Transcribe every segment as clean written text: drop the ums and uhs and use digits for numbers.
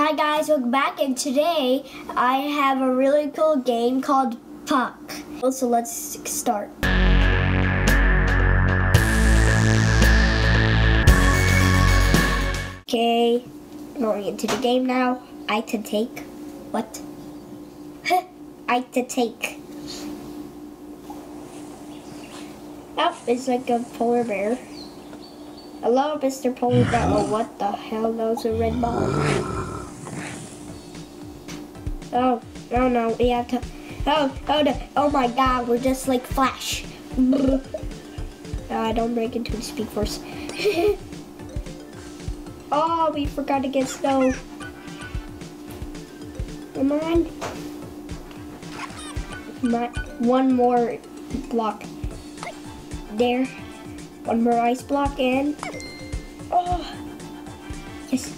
Hi guys, welcome back, and today I have a really cool game called Pukk. So let's start. Okay, going into the game now. Itatake. What? Itatake. Oh, it's like a polar bear. Hello, Mr. Polar Bear. Oh, what the hell? That was a red ball. Oh, no, no, we have to, oh, no. Oh my God, we're just like Flash. Don't break into the speed force. Oh, we forgot to get snow. Come on. One more block. There. One more ice block in. Oh, yes.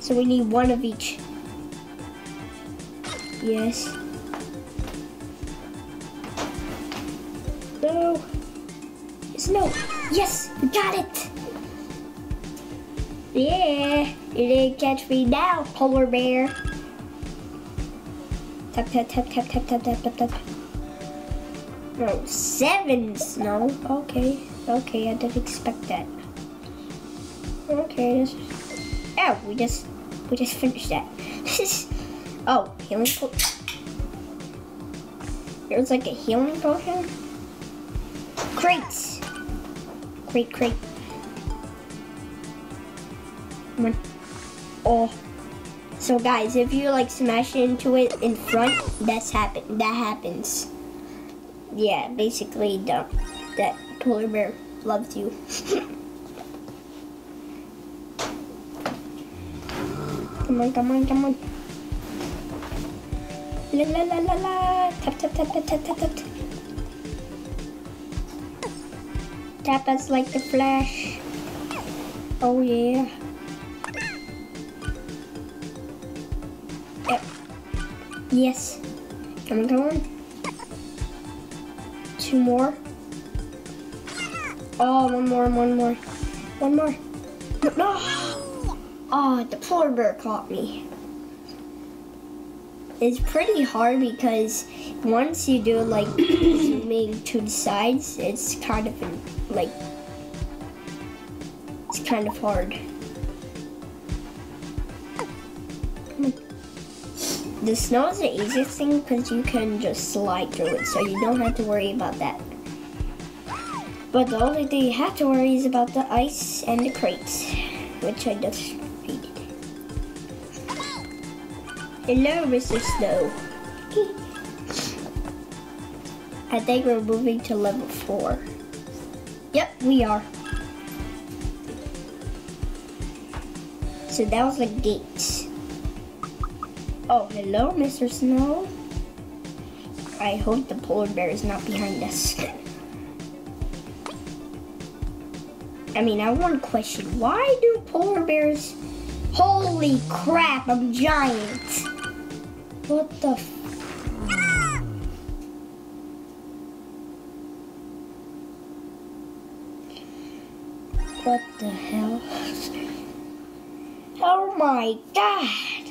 So we need one of each. Yes. No. It's no. Yes, we got it. Yeah, you didn't catch me now, polar bear. Tap, tap, tap, tap, tap, tap, tap, tap, tap. No, 7 snow. Okay, okay, I didn't expect that. Okay, that's. Oh, we just finished that. Oh, healing potion. There's like a healing potion. Crates. Crate. Come on. Oh. So guys, if you like smash into it in front, that happens. Yeah, basically that polar bear loves you. Come on. La la la la la. Tap. Tap us like the Flash. Oh yeah. Yep. Yes. Come on. 2 more. Oh, one more. No. Oh, the polar bear caught me. It's pretty hard because once you do like zooming to the sides, it's kind of like, it's kind of hard. The snow is the easiest thing because you can just slide through it, so you don't have to worry about that. But the only thing you have to worry is about the ice and the crates, which I just read. Hello, Mr. Snow. I think we're moving to level 4. Yep, we are. So that was the gate. Oh, hello, Mr. Snow. I hope the polar bear is not behind us. I mean, I have one question. Why do polar bears... Holy crap, I'm giant. What the f... What the hell? Oh my God.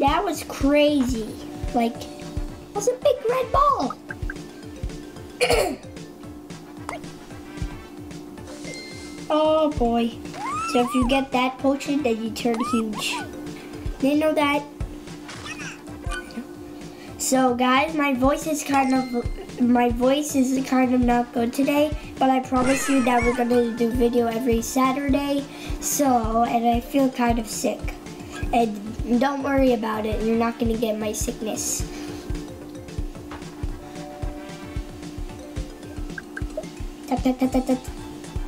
That was crazy. Like, that was a big red ball. Oh boy. So if you get that potion, then you turn huge. Didn't know that. So guys, my voice is kind of not good today, but I promise you that we're gonna do video every Saturday. So, and I feel kind of sick. And don't worry about it, you're not gonna get my sickness. Tap tap tap tap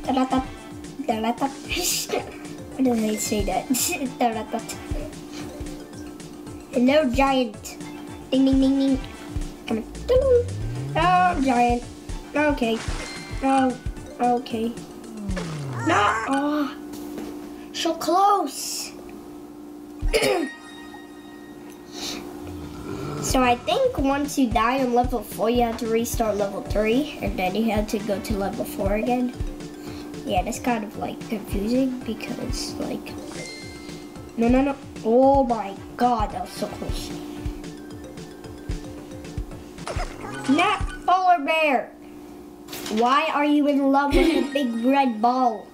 tap tap tap. Why did they say that? Hello, giant. Ding, ding, ding, ding. Come on. Oh, giant. Okay. Oh, okay. No! Oh, so close. So I think once you die on level 4, you have to restart level 3, and then you have to go to level 4 again. yeah, that's kind of like confusing because like, no. Oh my God, that was so close. Not polar bear. Why are you in love with a big red ball?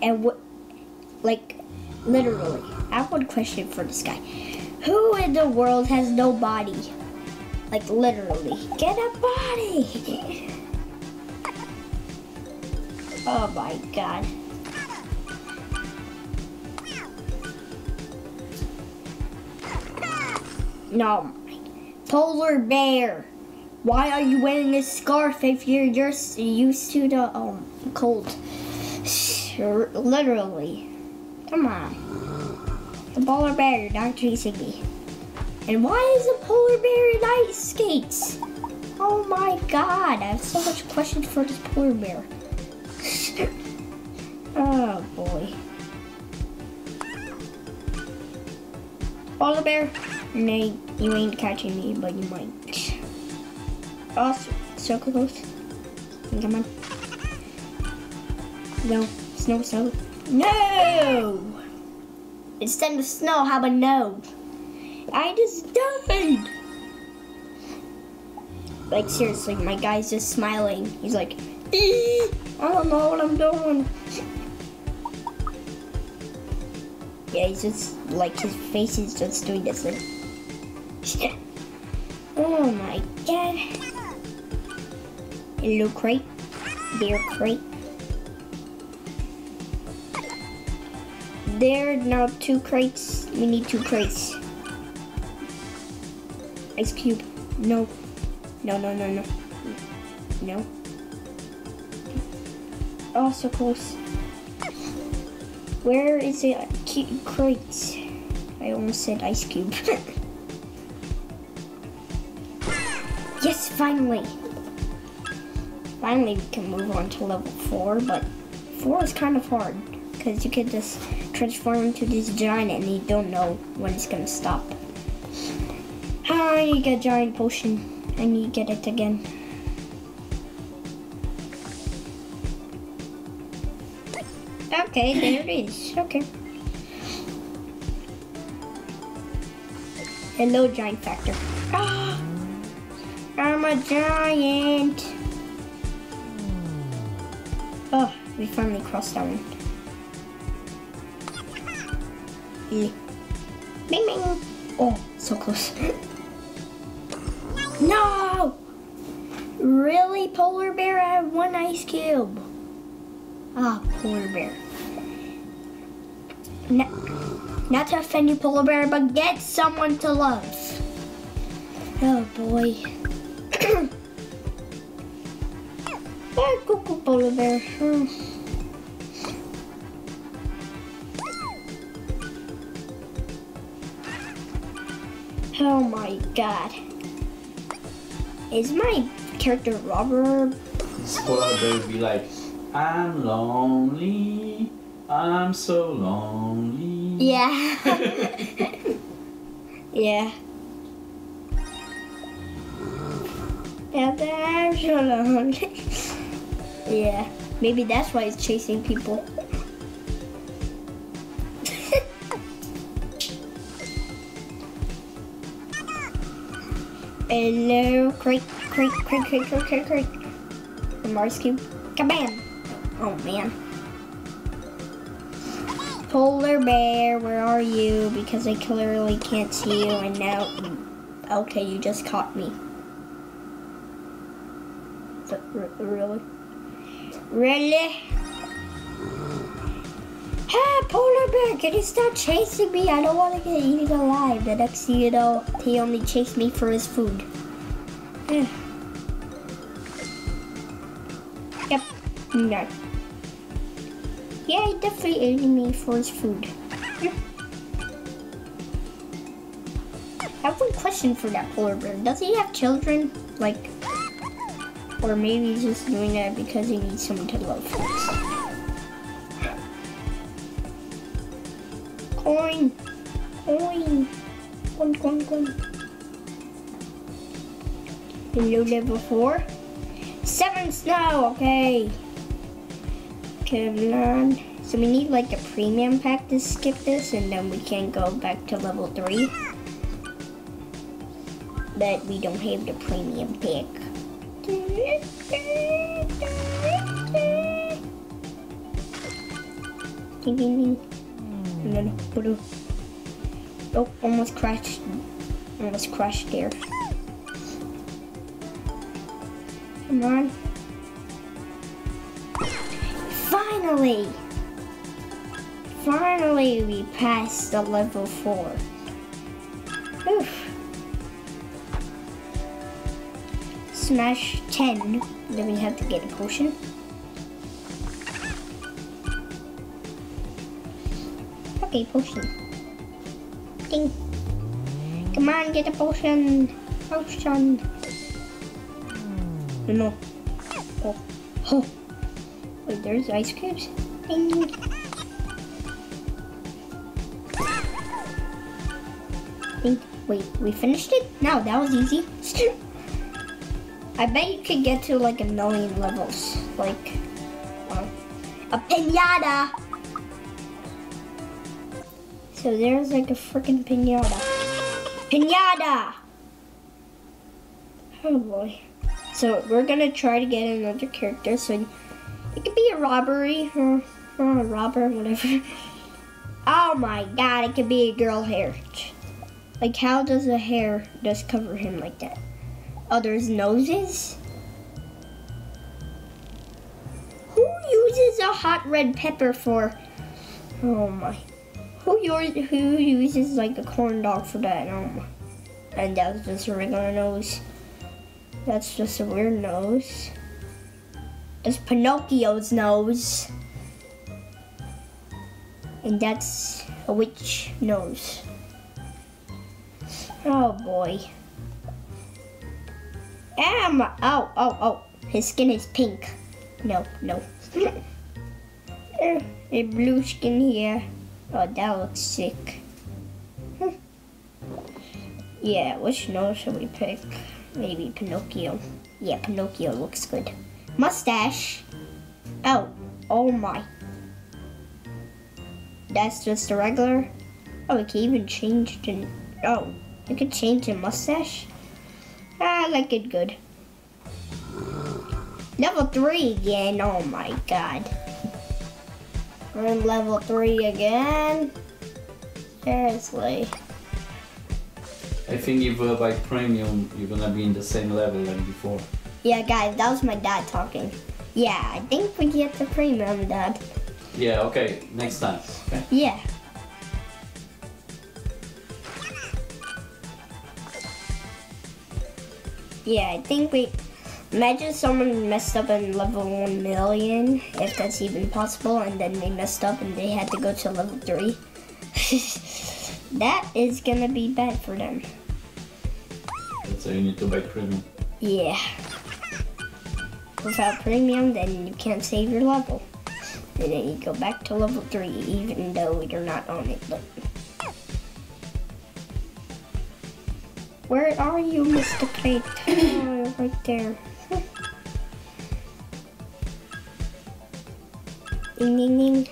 And what, like, literally. I have one question for this guy. Who in the world has no body? Like, literally. Get a body! Oh my God. No. Polar bear. Why are you wearing this scarf if you're just used to the cold? Literally. Come on. The polar bear, you're not chasing me. And why is the polar bear in ice skates? Oh my God. I have so much questions for this polar bear. Oh boy. Polar bear, no, you ain't catching me, but you might. Oh, so close. Come on. No, snow. No! Instead of snow, how about no? I just died! Like, seriously, my guy's just smiling. He's like, eee! I don't know what I'm doing. Yeah, he's just, like, his face is just doing this thing. Oh my God. Hello crate. Bear crate. There, now 2 crates. We need 2 crates. Ice cube. No. No. No. Oh, so close. Where is the crates? I almost said ice cube. Yes, finally. Finally, we can move on to level 4, but 4 is kind of hard because you can just transform into this giant and you don't know when it's gonna stop. I need to get a giant potion. I need to get it again. Okay, there it is. Okay. Hello, giant factor. Ah, I'm a giant. Oh, we finally crossed that one. Bing, bing. Oh, so close. No! Really, polar bear? I have 1 ice cube. Ah, polar bear. No, not to offend you, polar bear, but get someone to love. Oh, boy. Oh, cuckoo polar bear. Oh. Oh, my God. Is my character Robert? This polar bear would be like, I'm lonely, I'm so lonely. Yeah. Yeah. I'm so lonely. Yeah. Maybe that's why it's chasing people. Hello, crate. The Mars cube. Kabam! Oh man. Polar bear, where are you? Because I clearly can't see you, and now. Okay, you just caught me. But really? Really? Hey, polar bear, can you stop chasing me? I don't want to get eaten alive. The next thing you know, he only chased me for his food. Yep. No. Yeah, he definitely ate me for his food. I have one question for that polar bear. Does he have children? Like, or maybe he's just doing that because he needs someone to love him. Coin. Hello, level 4. 7 snow, okay. Kevlar. So we need like a premium pack to skip this, and then we can go back to level 3. But we don't have the premium pack. Oh, almost crashed. Almost crashed there. Come on. Finally! Finally we passed the level 4. Oof. Smash 10. Then we have to get a potion. Okay, potion. Ding. Come on, get a potion. Potion. No. Oh. Oh. Wait, there's ice cubes? Ding. Ding. Wait, we finished it? No, that was easy. I bet you could get to like a million levels. Like, a pinata! So there's like a freaking pinata. Pinata! Oh boy. So we're gonna try to get another character, so it could be a robbery, or a robber, whatever. Oh my god, it could be a girl hair. Like, how does the hair just cover him like that? Oh, there's noses? Who uses a hot red pepper for, oh my. Who uses like a corn dog for that? Oh my. And that was just a regular nose. That's just a weird nose. That's Pinocchio's nose. And that's a witch nose. Oh boy. Oh, oh, oh. His skin is pink. No, no. A blue skin here. Oh, that looks sick. Yeah, which nose should we pick? Maybe Pinocchio. Yeah, Pinocchio looks good. Mustache. Oh, oh my. That's just a regular. Oh, it can even change to. Oh, you could change the mustache. I like it good. Level 3 again. Oh my god. We're in level 3 again. Seriously. I think if you buy premium, you're gonna be in the same level like before. Yeah, guys, that was my dad talking. Yeah, I think we get the premium, Dad. Yeah, okay, next time. Okay? Yeah. Yeah, I think we... Imagine someone messed up in level 1 million, if that's even possible, and then they messed up and they had to go to level 3. That is gonna be bad for them. So you need to buy premium. Yeah. Without premium, then you can't save your level. And then you go back to level 3, even though you're not on it. But... Where are you, Mr. Plate? Oh, right there. Ding, ding, ding.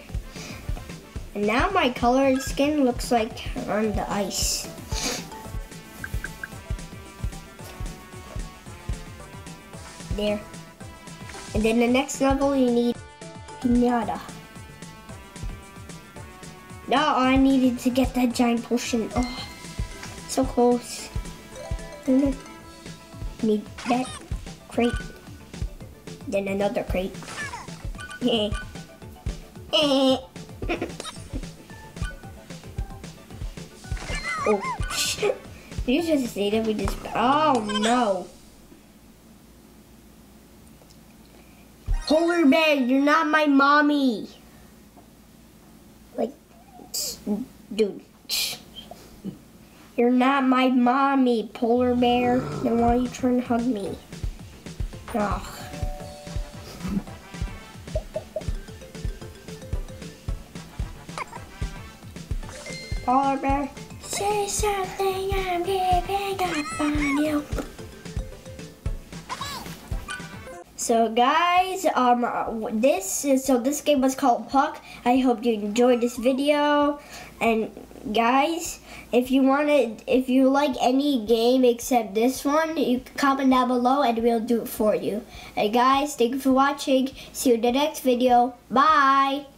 And now my colored skin looks like on the ice. There. And then the next level you need pinata. No, I needed to get that giant potion. Oh, so close. Need that crate. Then another crate. Oh, shit. Did you just see that we just... Oh, no. Hold her bag. You're not my mommy. Like, dude. You're not my mommy, polar bear. Then why are you trying to hug me? Ugh. Polar bear. Say something, I'm giving up on you. So guys, this game was called Pukk. I hope you enjoyed this video. And guys, if you like any game except this one, you can comment down below and we'll do it for you. And guys, thank you for watching. See you in the next video. Bye.